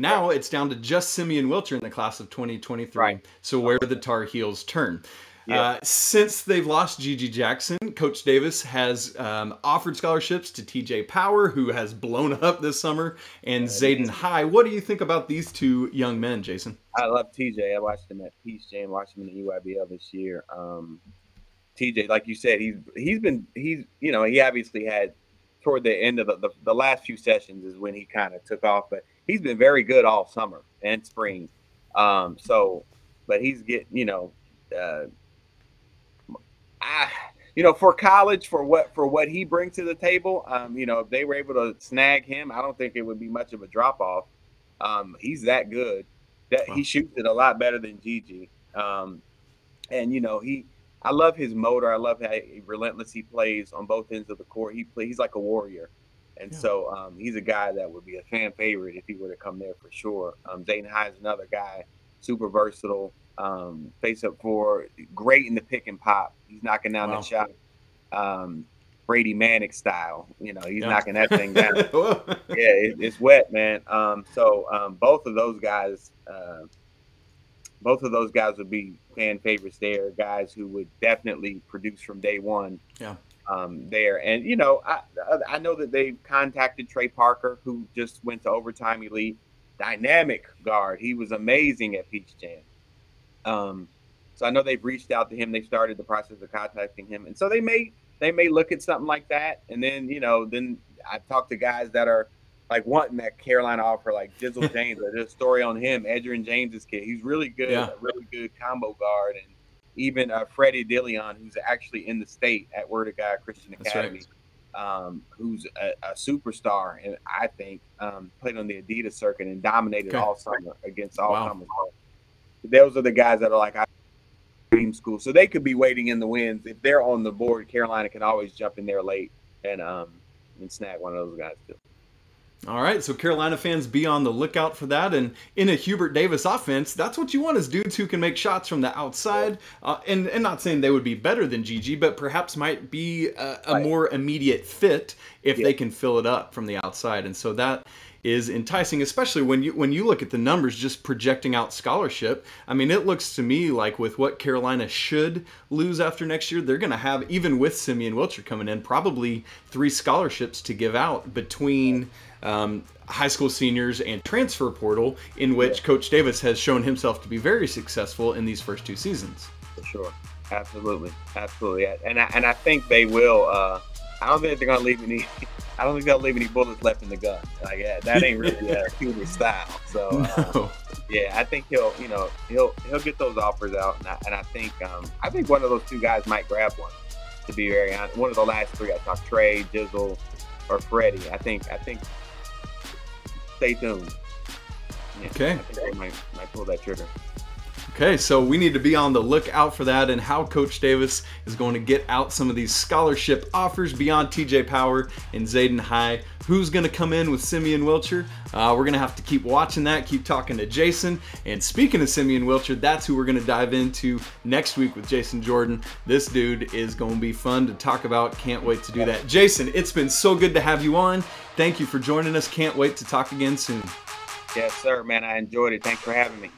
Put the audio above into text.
Now it's down to just Simeon Wilcher in the class of 2023. Right. So where do the Tar Heels turn? Yeah. Since they've lost GG Jackson, Coach Davis has offered scholarships to TJ Power, who has blown up this summer, and Zayden High. What do you think about these two young men, Jason? I love TJ. I watched him at Peach Jam, watched him in the EYBL this year. TJ, like you said, he's you know, he obviously had toward the end of the last few sessions is when he kind of took off, but he's been very good all summer and spring. So, but he's getting, you know, you know, for college, for what he brings to the table, you know, if they were able to snag him, I don't think it would be much of a drop off. He's that good that he shoots it a lot better than GG. And you know, I love his motor. I love how relentless he plays on both ends of the court. He's like a warrior. And so he's a guy that would be a fan favorite if he were to come there for sure. Zayden High is another guy, super versatile, face up for, great in the pick and pop. He's knocking down the shot, Brady Manek style. You know, he's knocking that thing down. It's wet, man. Both of those guys, would be fan favorites there, guys who would definitely produce from day one. Yeah. There. And, you know, I know that they've contacted Trey Parker, who just went to Overtime Elite. Dynamic guard. He was amazing at Peach Jam. So I know they've reached out to him. They started the process of contacting him. And so they may look at something like that. And then, you know, then I've talked to guys that are like wanting that Carolina offer, like Jizzle James. There's a story on him, Edgerrin James' kid. He's really good, a really good combo guard. And even Freddy Dilione, who's actually in the state at Word of God Christian Academy, who's a superstar, and I think played on the Adidas circuit and dominated all summer against all comers. Those are the guys that are like dream school, so they could be waiting in the wings. If they're on the board, Carolina can always jump in there late and snag one of those guys too. All right, so Carolina fans, be on the lookout for that. And in a Hubert Davis offense, that's what you want is dudes who can make shots from the outside. And not saying they would be better than GG, but perhaps might be a more immediate fit if they can fill it up from the outside. And so that is enticing, especially when you look at the numbers just projecting out scholarship. I mean, it looks to me like with what Carolina should lose after next year, they're going to have, even with Simeon Wilcher coming in, probably 3 scholarships to give out between high school seniors and transfer portal, in which Coach Davis has shown himself to be very successful in these first 2 seasons. For sure. Absolutely. Absolutely. And I think they will. I don't think they're going to leave any. I don't think they'll leave any bullets left in the gun. Like, that ain't really a Cuban style. So, no. Yeah, I think he'll, you know, he'll get those offers out, and I think I think one of those 2 guys might grab one. To be very honest, one of the last 3 I talked, Trey, Jizzle, or Freddie. I think. Stay tuned. Yeah, okay. I think they might pull that trigger. Okay, so we need to be on the lookout for that, and how Coach Davis is going to get out some of these scholarship offers beyond TJ Power and Zayden High. Who's going to come in with Simeon Wilcher? We're going to have to keep watching that, keep talking to Jason. And speaking of Simeon Wilcher, that's who we're going to dive into next week with Jason Jordan. This dude is going to be fun to talk about. Can't wait to do that. Jason, it's been so good to have you on. Thank you for joining us. Can't wait to talk again soon. Yes, sir, man. I enjoyed it. Thanks for having me.